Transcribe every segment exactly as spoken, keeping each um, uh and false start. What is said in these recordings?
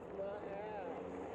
off my ass. You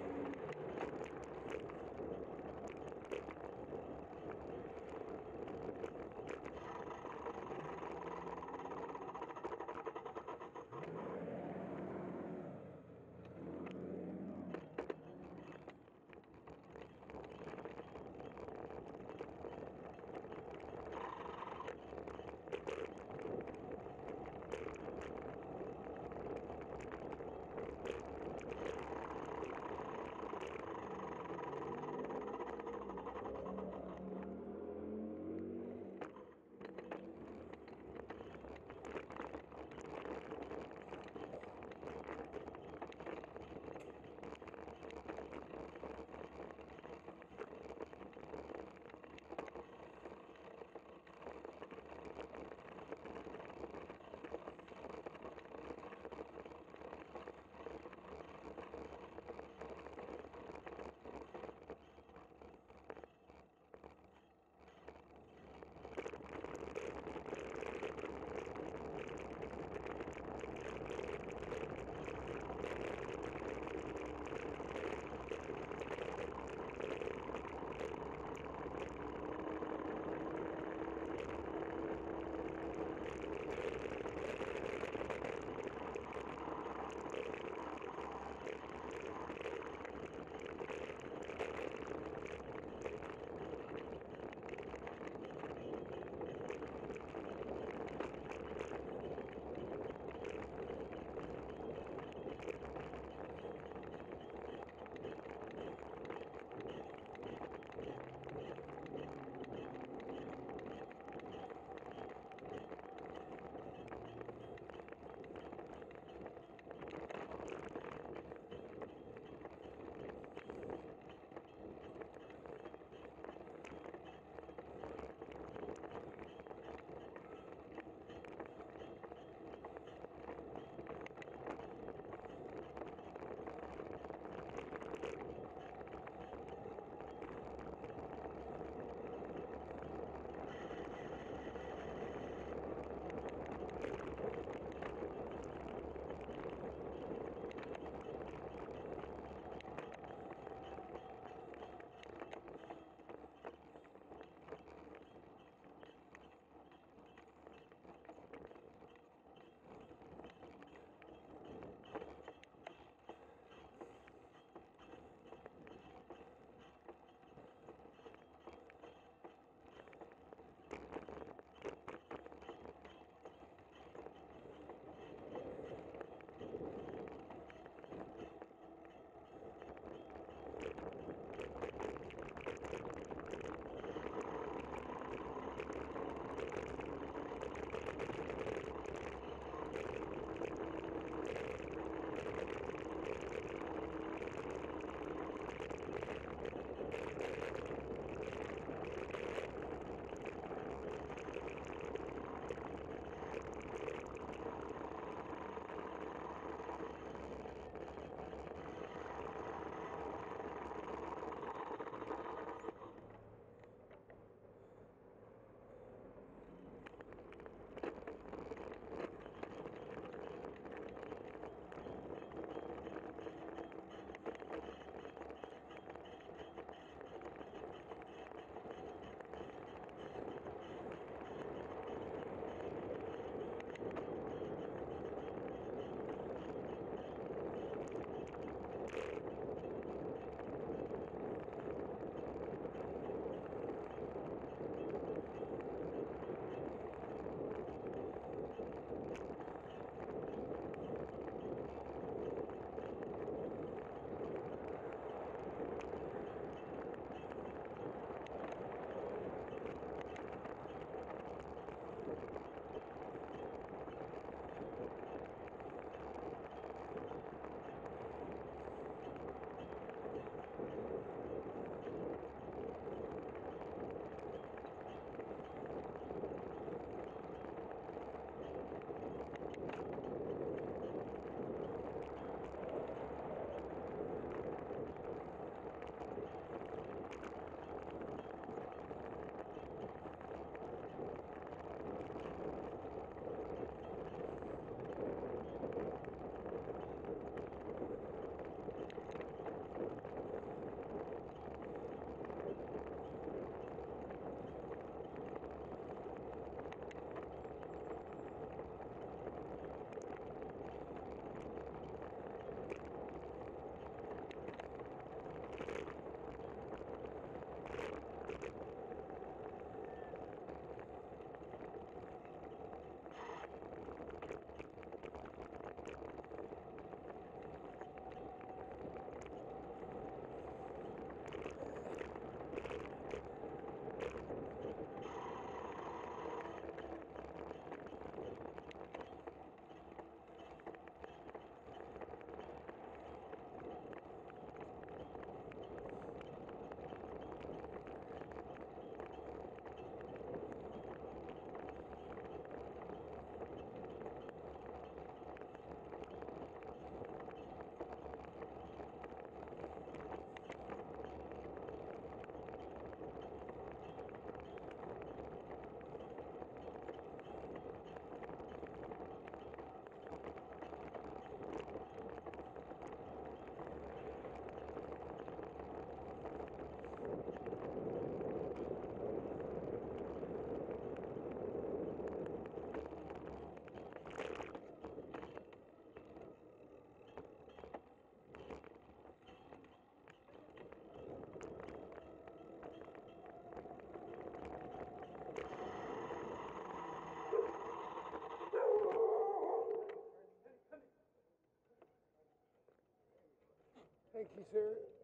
Thank you, sir.